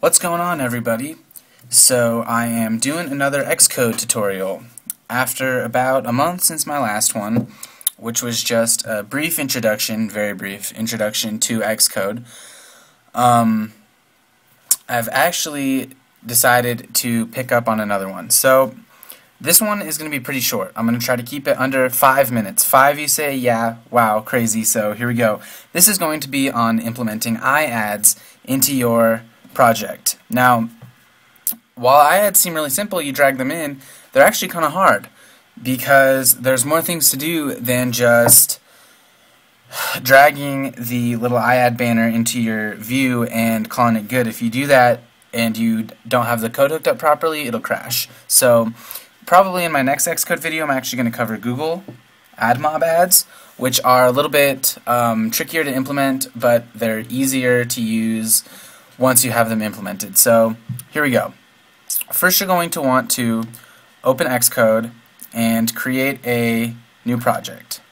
What's going on, everybody? So I am doing another Xcode tutorial after about a month since my last one, which was just a brief introduction, very brief introduction to Xcode. I've actually decided to pick up on another one. So this one is going to be pretty short. I'm going to try to keep it under 5 minutes. Five, you say, yeah, wow, crazy, so here we go. This is going to be on implementing iAds into your project. Now, while iAds seem really simple, you drag them in, they're actually kind of hard because there's more things to do than just dragging the little iAd banner into your view and calling it good. If you do that and you don't have the code hooked up properly, it'll crash. So probably in my next Xcode video, I'm actually going to cover Google AdMob ads, which are a little bit trickier to implement, but they're easier to use once you have them implemented. So here we go. First, you're going to want to open Xcode and create a new project.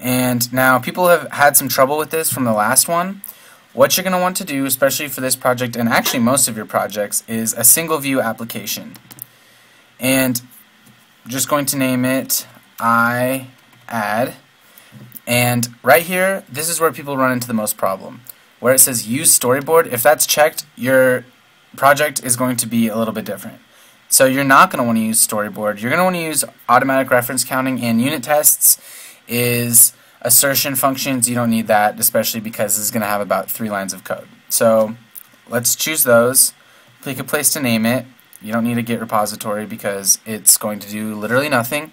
And now people have had some trouble with this from the last one. What you're going to want to do, especially for this project and actually most of your projects, is a single view application. And I'm just going to name it iAd. And right here, this is where people run into the most problem, where it says use storyboard. If that's checked, your project is going to be a little bit different. So you're not going to want to use storyboard. You're going to want to use automatic reference counting, and unit tests is assertion functions. You don't need that, especially because this is going to have about 3 lines of code. So let's choose those. Pick a place to name it. You don't need a Git repository because it's going to do literally nothing.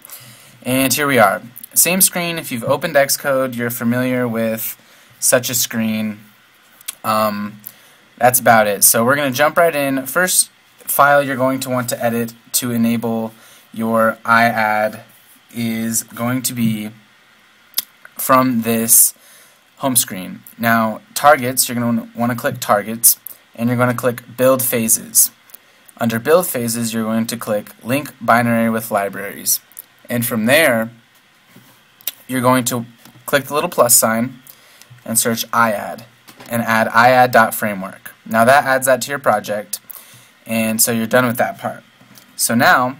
And here we are. Same screen. If you've opened Xcode, you're familiar with such a screen. That's about it. So we're going to jump right in. First file you're going to want to edit to enable your iAd is going to be from this home screen. Now, targets, you're going to want to click targets, and you're going to click build phases. Under build phases, you're going to click link binary with libraries. And from there, you're going to click the little plus sign and search iAd and add iAd.framework. Now that adds that to your project, and so you're done with that part. So now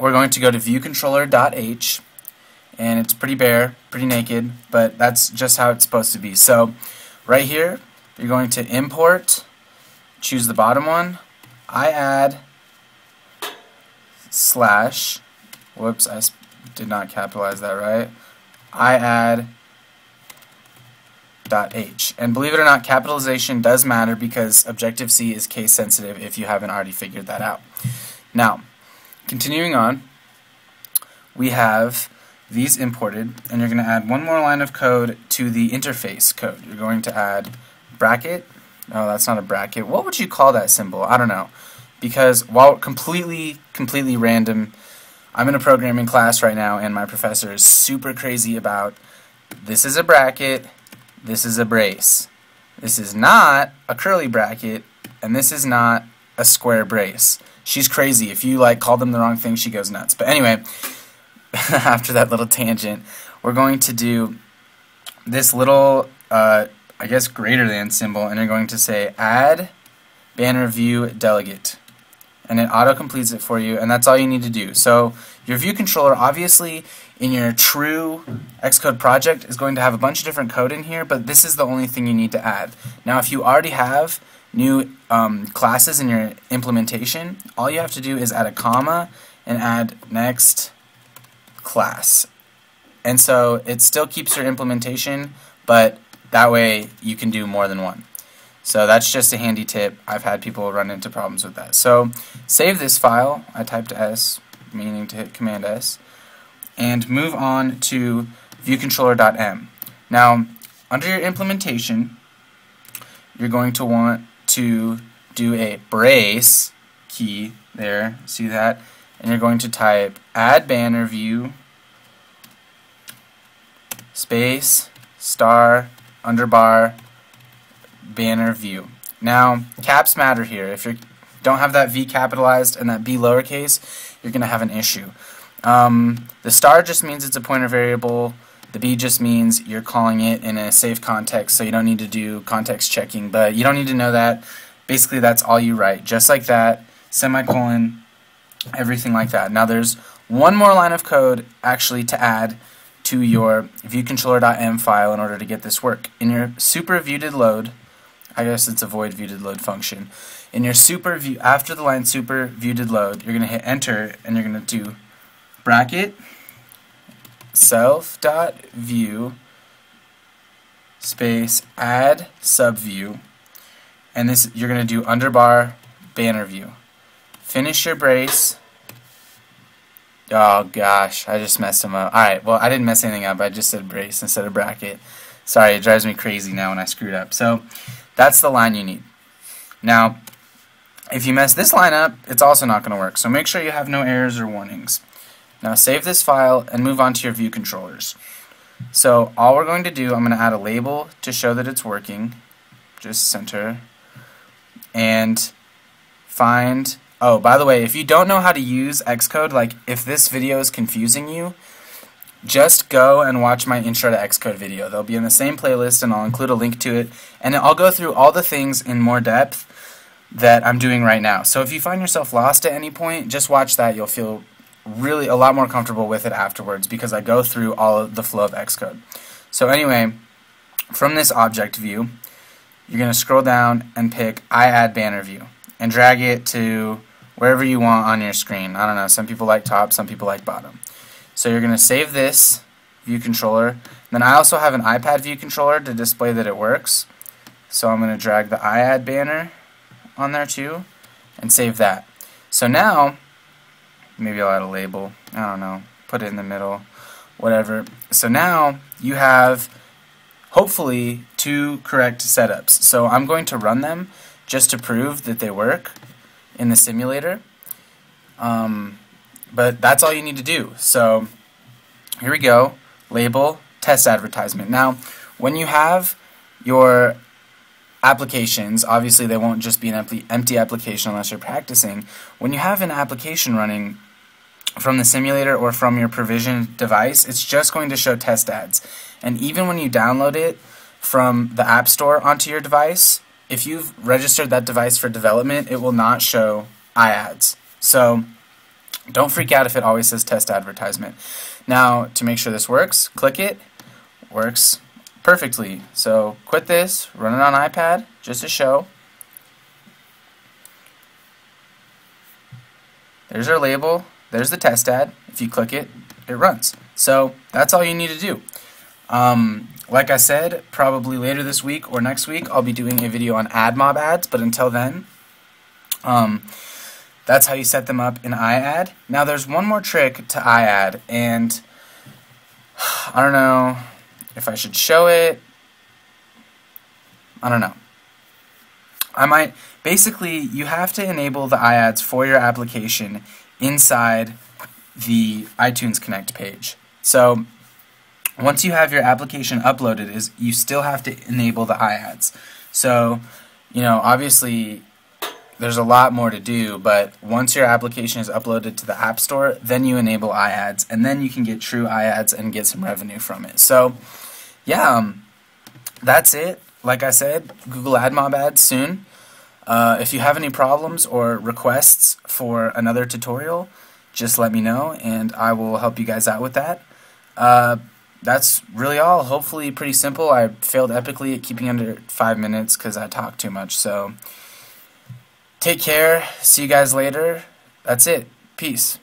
we're going to go to viewController.h, and it's pretty bare, pretty naked, but that's just how it's supposed to be. So right here, you're going to import, choose the bottom one, iAd slash, whoops, I did not capitalize that right, iAd.h. And believe it or not, capitalization does matter because Objective-C is case sensitive if you haven't already figured that out. Now, continuing on, we have these imported, and you're going to add one more line of code to the interface code. You're going to add bracket. No, that's not a bracket. What would you call that symbol? I don't know. Because while completely random, I'm in a programming class right now, and my professor is super crazy about this is a bracket, this is a brace, this is not a curly bracket, and this is not a square brace. She's crazy. If you like call them the wrong thing, she goes nuts. But anyway, after that little tangent, we're going to do this little, I guess, greater than symbol, and you're going to say add banner view delegate, and it auto completes it for you, and that's all you need to do. So your view controller, obviously, in your true Xcode project is going to have a bunch of different code in here, but this is the only thing you need to add. Now, if you already have new classes in your implementation, all you have to do is add a comma and add next class. And so it still keeps your implementation, but that way you can do more than one. So that's just a handy tip. I've had people run into problems with that. So save this file. I typed S, meaning to hit Command S, and move on to viewController.m. Now, under your implementation, you're going to want to do a brace key there. See that? And you're going to type addBannerView space star underbar banner view. Now, caps matter here. If you don't have that V capitalized and that B lowercase, you're going to have an issue. The star just means it's a pointer variable. The B just means you're calling it in a safe context, so you don't need to do context checking, but you don't need to know that. Basically, that's all you write, just like that, semicolon, everything like that. Now, there's one more line of code actually to add to your viewController.m file in order to get this work. In your super viewDidLoad, I guess it's a void viewDidLoad function. In your super view, after the line super viewDidLoad, you're going to hit enter and you're going to do bracket self.view space add subview, and this you're going to do underbar banner view. Finish your brace. Oh gosh, I just messed them up. Alright, well, I didn't mess anything up. I just said brace instead of bracket. Sorry, it drives me crazy now when I screwed up. So that's the line you need. Now, if you mess this line up, it's also not going to work. So make sure you have no errors or warnings. Now save this file and move on to your view controllers. So all we're going to do, I'm going to add a label to show that it's working. Just center. And find... Oh, by the way, if you don't know how to use Xcode, like if this video is confusing you, just go and watch my intro to Xcode video. They'll be in the same playlist, and I'll include a link to it. And I'll go through all the things in more depth that I'm doing right now. So if you find yourself lost at any point, just watch that. You'll feel really a lot more comfortable with it afterwards because I go through all of the flow of Xcode. So anyway, from this object view, you're going to scroll down and pick iAdBannerView and drag it to wherever you want on your screen. I don't know, some people like top, some people like bottom. So you're going to save this view controller. Then I also have an iPad view controller to display that it works. So I'm going to drag the iAd banner on there too and save that. So now, maybe I'll add a label, I don't know, put it in the middle, whatever. So now you have hopefully two correct setups. So I'm going to run them just to prove that they work in the simulator. But that's all you need to do. So here we go, label, test advertisement. Now, when you have your applications, obviously they won't just be an empty application unless you're practicing. When you have an application running from the simulator or from your provisioned device, it's just going to show test ads. And even when you download it from the App Store onto your device, if you've registered that device for development, it will not show iAds. So don't freak out if it always says test advertisement. Now, to make sure this works, click it. Works perfectly. So quit this, run it on iPad just to show. There's our label. There's the test ad. If you click it, it runs. So that's all you need to do. Like I said, probably later this week or next week, I'll be doing a video on AdMob ads, but until then, that's how you set them up in iAd. Now, there's one more trick to iAd, and I don't know if I should show it. I don't know. I might. Basically, you have to enable the iAds for your application inside the iTunes Connect page. So once you have your application uploaded, you still have to enable the iAds. So, you know, obviously there's a lot more to do, but once your application is uploaded to the App Store, then you enable iAds, and then you can get true iAds and get some revenue from it. So, yeah, that's it. Like I said, Google AdMob ads soon. If you have any problems or requests for another tutorial, just let me know, and I will help you guys out with that. That's really all. Hopefully pretty simple. I failed epically at keeping under 5 minutes because I talked too much, so... Take care. See you guys later. That's it. Peace.